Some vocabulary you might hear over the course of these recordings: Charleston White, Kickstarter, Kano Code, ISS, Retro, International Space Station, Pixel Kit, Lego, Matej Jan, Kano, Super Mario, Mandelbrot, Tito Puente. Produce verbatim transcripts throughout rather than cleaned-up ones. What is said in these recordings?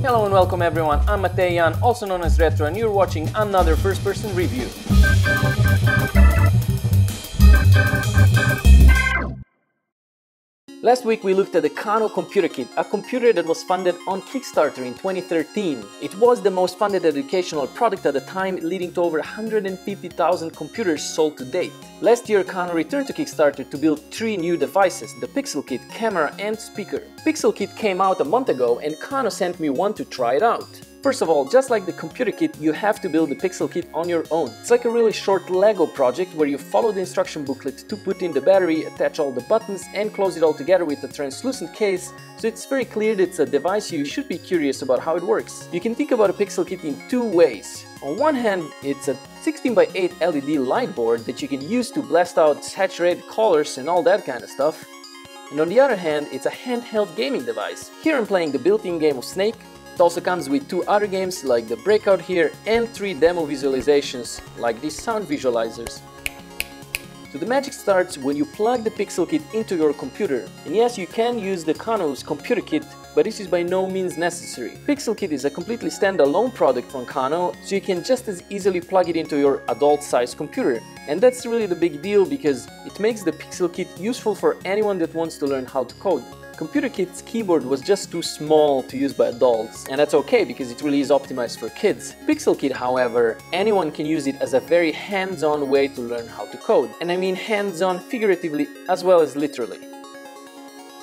Hello and welcome everyone, I'm Matej Jan, also known as Retro, and you're watching another first-person review. Last week we looked at the Kano computer kit, a computer that was funded on Kickstarter in twenty thirteen. It was the most funded educational product at the time, leading to over one hundred fifty thousand computers sold to date. Last year Kano returned to Kickstarter to build three new devices, the Pixel Kit, camera and speaker. Pixel Kit came out a month ago and Kano sent me one to try it out. First of all, just like the computer kit, you have to build the Pixel Kit on your own. It's like a really short Lego project where you follow the instruction booklet to put in the battery, attach all the buttons and close it all together with a translucent case, so it's very clear that it's a device you should be curious about how it works. You can think about a Pixel Kit in two ways. On one hand, it's a sixteen by eight L E D light board that you can use to blast out saturated colors and all that kind of stuff. And on the other hand, it's a handheld gaming device. Here I'm playing the built-in game of Snake. It also comes with two other games like the Breakout here and three demo visualizations like these sound visualizers. So the magic starts when you plug the Pixel Kit into your computer. And yes, you can use the Kano's computer kit, but this is by no means necessary. Pixel Kit is a completely standalone product from Kano, so you can just as easily plug it into your adult-sized computer. And that's really the big deal because it makes the Pixel Kit useful for anyone that wants to learn how to code. Computer Kit's keyboard was just too small to use by adults, and that's okay because it really is optimized for kids. Pixel Kit, however, anyone can use it as a very hands-on way to learn how to code. And I mean hands-on figuratively as well as literally.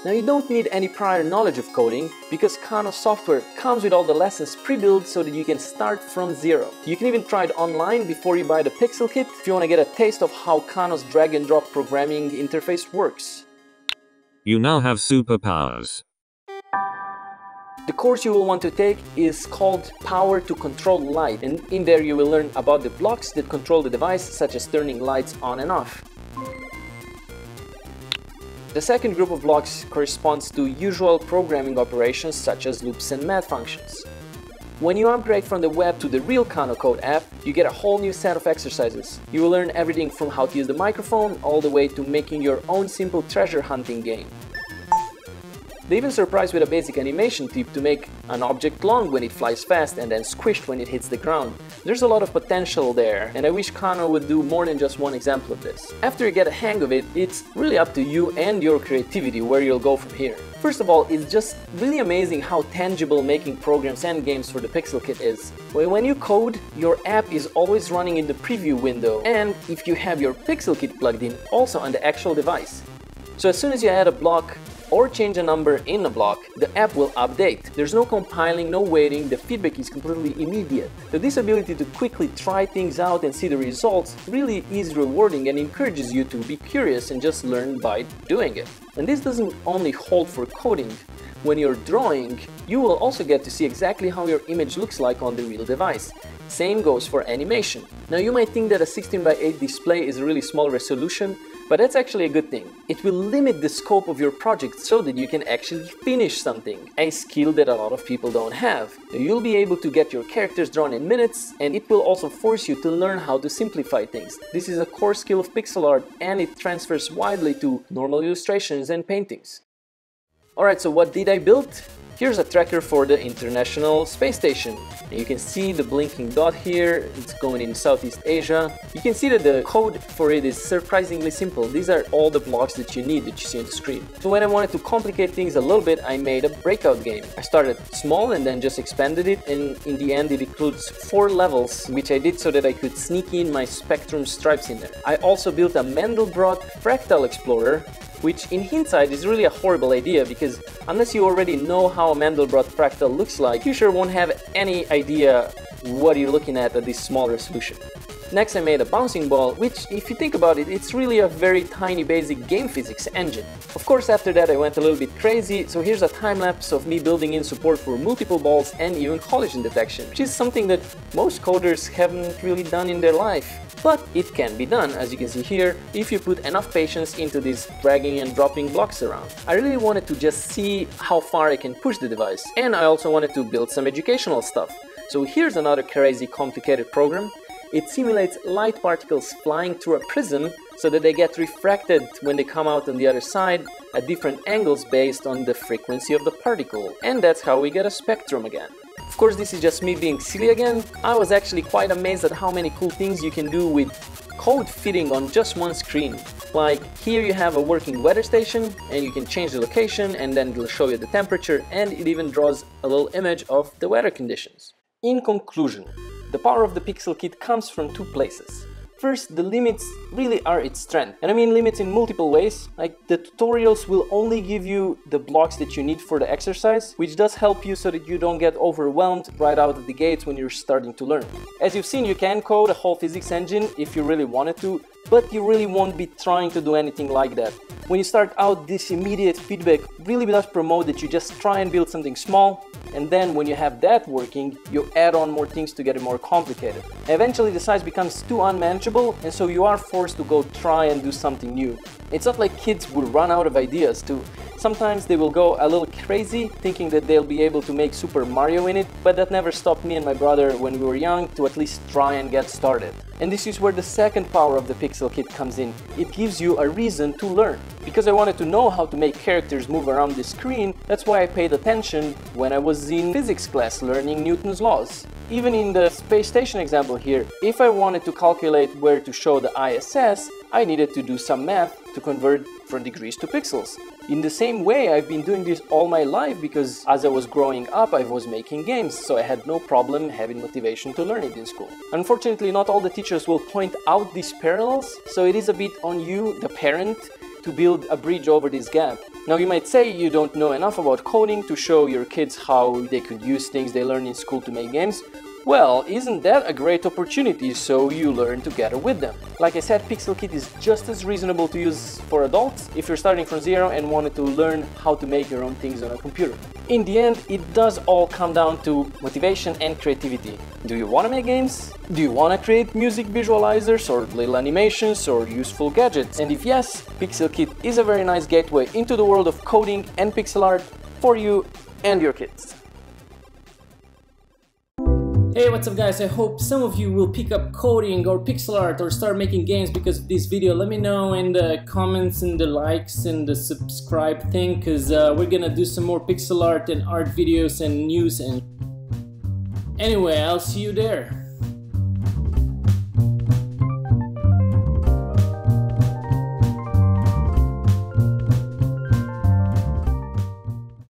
Now you don't need any prior knowledge of coding because Kano software comes with all the lessons pre-built so that you can start from zero. You can even try it online before you buy the Pixel Kit if you want to get a taste of how Kano's drag-and-drop programming interface works. You now have superpowers. The course you will want to take is called Power to Control Light, and in there you will learn about the blocks that control the device, such as turning lights on and off. The second group of blocks corresponds to usual programming operations such as loops and math functions. When you upgrade from the web to the real Kano Code app, you get a whole new set of exercises. You will learn everything from how to use the microphone all the way to making your own simple treasure hunting game. They even surprise with a basic animation tip to make an object long when it flies fast and then squished when it hits the ground. There's a lot of potential there, and I wish Kano would do more than just one example of this. After you get a hang of it, it's really up to you and your creativity where you'll go from here. First of all, it's just really amazing how tangible making programs and games for the Pixel Kit is. When you code, your app is always running in the preview window, and if you have your Pixel Kit plugged in, also on the actual device. So as soon as you add a block, or change a number in a block, the app will update. There's no compiling, no waiting, the feedback is completely immediate. So this ability to quickly try things out and see the results really is rewarding and encourages you to be curious and just learn by doing it. And this doesn't only hold for coding. When you're drawing, you will also get to see exactly how your image looks like on the real device. Same goes for animation. Now you might think that a sixteen by eight display is a really small resolution, but that's actually a good thing. It will limit the scope of your project so that you can actually finish something, a skill that a lot of people don't have. You'll be able to get your characters drawn in minutes, and it will also force you to learn how to simplify things. This is a core skill of pixel art, and it transfers widely to normal illustrations and paintings. Alright, so what did I build? Here's a tracker for the International Space Station. And you can see the blinking dot here, it's going in Southeast Asia. You can see that the code for it is surprisingly simple. These are all the blocks that you need that you see on the screen. So when I wanted to complicate things a little bit, I made a breakout game. I started small and then just expanded it, and in the end it includes four levels, which I did so that I could sneak in my spectrum stripes in there. I also built a Mandelbrot fractal explorer, which in hindsight is really a horrible idea because unless you already know how a Mandelbrot fractal looks like, you sure won't have any idea what you're looking at at this small resolution. Next I made a bouncing ball, which if you think about it, it's really a very tiny basic game physics engine. Of course after that I went a little bit crazy, so here's a time lapse of me building in support for multiple balls and even collision detection, which is something that most coders haven't really done in their life. But it can be done, as you can see here, if you put enough patience into these dragging and dropping blocks around. I really wanted to just see how far I can push the device, and I also wanted to build some educational stuff. So here's another crazy complicated program. It simulates light particles flying through a prism so that they get refracted when they come out on the other side at different angles based on the frequency of the particle. And that's how we get a spectrum again. Of course, this is just me being silly again. I was actually quite amazed at how many cool things you can do with code fitting on just one screen. Like, here you have a working weather station, and you can change the location, and then it'll show you the temperature, and it even draws a little image of the weather conditions. In conclusion, the power of the Pixel Kit comes from two places. First, the limits really are its strength, and I mean limits in multiple ways. Like, the tutorials will only give you the blocks that you need for the exercise, which does help you so that you don't get overwhelmed right out of the gates when you're starting to learn. As you've seen, you can code a whole physics engine if you really wanted to, but you really won't be trying to do anything like that. When you start out, this immediate feedback really does promote that you just try and build something small, and then when you have that working, you add on more things to get it more complicated. Eventually the size becomes too unmanageable, and so you are forced to go try and do something new. It's not like kids will run out of ideas too. Sometimes they will go a little crazy thinking that they'll be able to make Super Mario in it, but that never stopped me and my brother when we were young to at least try and get started. And this is where the second power of the Pixel Kit comes in. It gives you a reason to learn. Because I wanted to know how to make characters move around the screen, that's why I paid attention when I was in physics class learning Newton's laws. Even in the space station example here, if I wanted to calculate where to show the I S S, I needed to do some math to convert from degrees to pixels. In the same way, I've been doing this all my life, because as I was growing up I was making games, so I had no problem having motivation to learn it in school. Unfortunately, not all the teachers will point out these parallels, so it is a bit on you, the parent, to build a bridge over this gap. Now, you might say you don't know enough about coding to show your kids how they could use things they learn in school to make games. Well, isn't that a great opportunity, so you learn together with them. Like I said, Pixel Kit is just as reasonable to use for adults if you're starting from zero and wanted to learn how to make your own things on a computer. In the end, it does all come down to motivation and creativity. Do you want to make games? Do you want to create music visualizers or little animations or useful gadgets? And if yes, Pixel Kit is a very nice gateway into the world of coding and pixel art for you and your kids. Hey, what's up guys, I hope some of you will pick up coding or pixel art or start making games because of this video. Let me know in the comments and the likes and the subscribe thing, because uh, we're gonna do some more pixel art and art videos and news, and anyway, I'll see you there.